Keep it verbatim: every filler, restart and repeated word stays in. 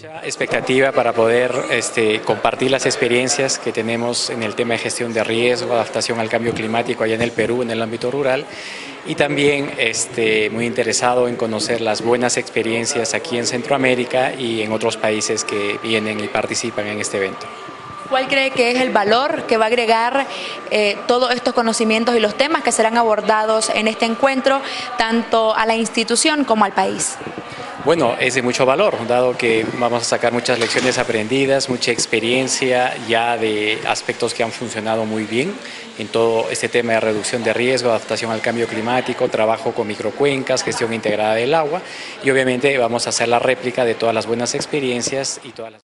Mucha expectativa para poder este, compartir las experiencias que tenemos en el tema de gestión de riesgo, adaptación al cambio climático allá en el Perú, en el ámbito rural, y también este, muy interesado en conocer las buenas experiencias aquí en Centroamérica y en otros países que vienen y participan en este evento. ¿Cuál cree que es el valor que va a agregar eh, todos estos conocimientos y los temas que serán abordados en este encuentro, tanto a la institución como al país? Bueno, es de mucho valor, dado que vamos a sacar muchas lecciones aprendidas, mucha experiencia ya de aspectos que han funcionado muy bien en todo este tema de reducción de riesgo, adaptación al cambio climático, trabajo con microcuencas, gestión integrada del agua, y obviamente vamos a hacer la réplica de todas las buenas experiencias y todas las...